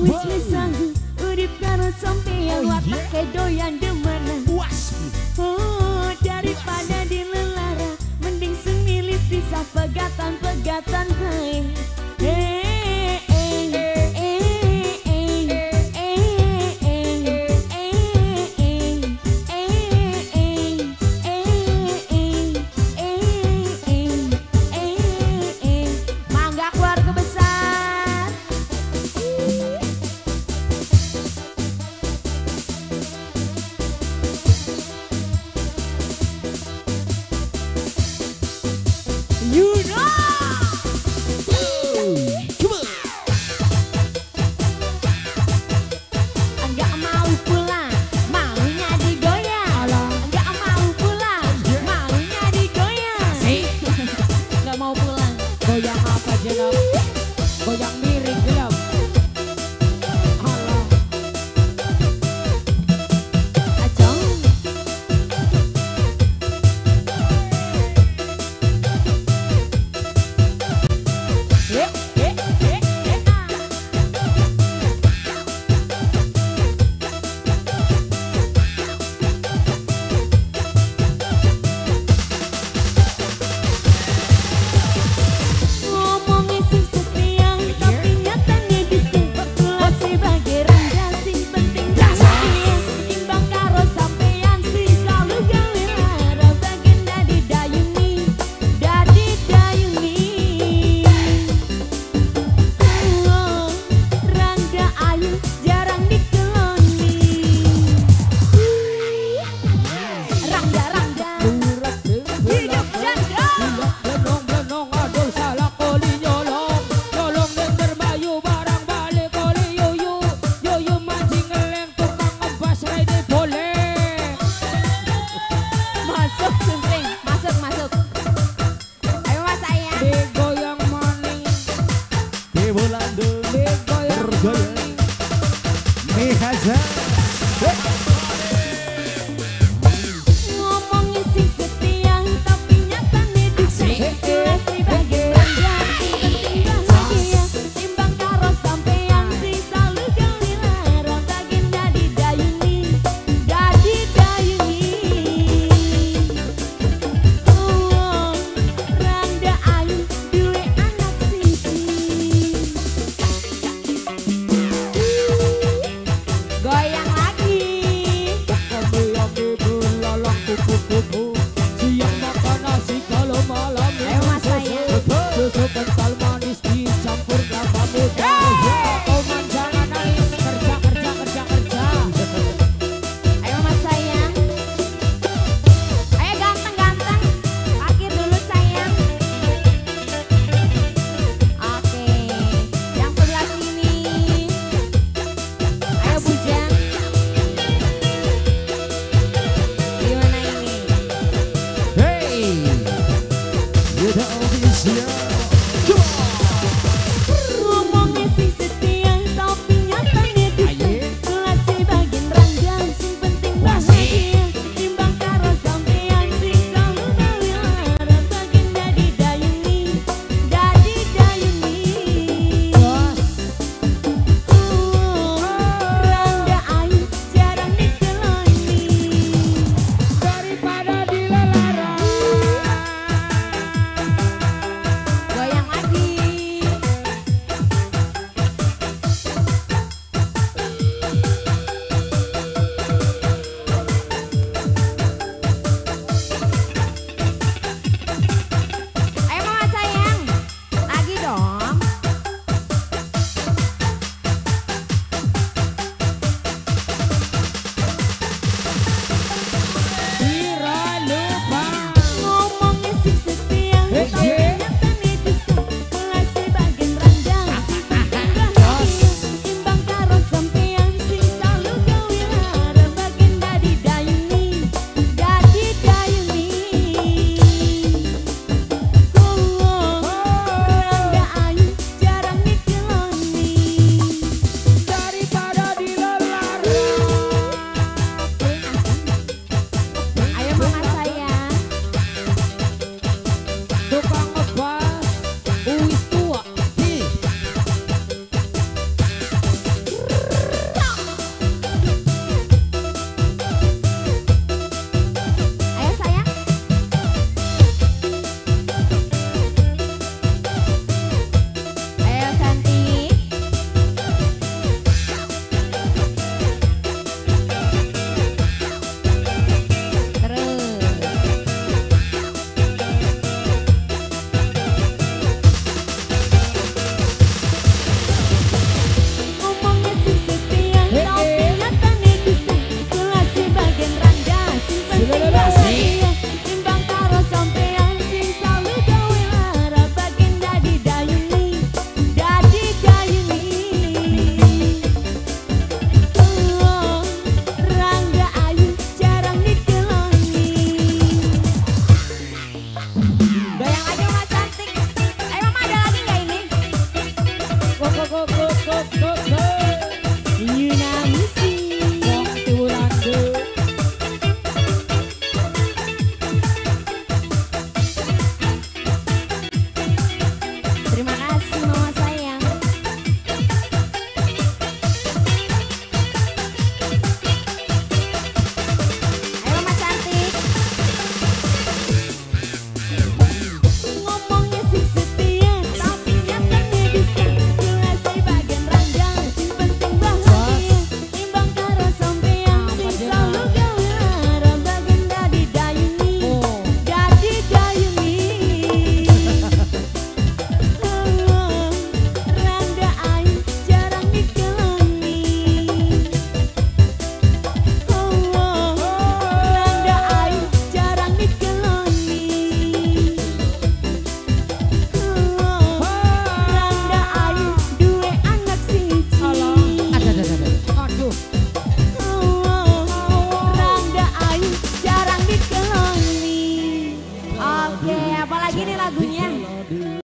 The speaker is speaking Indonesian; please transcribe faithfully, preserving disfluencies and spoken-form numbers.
wis misanggu urip karo sampeyan wak pake doyan demenan. Oh, daripada dilelara mending semilis pisah pegatan-pegatan hai. lagi nih lagunya.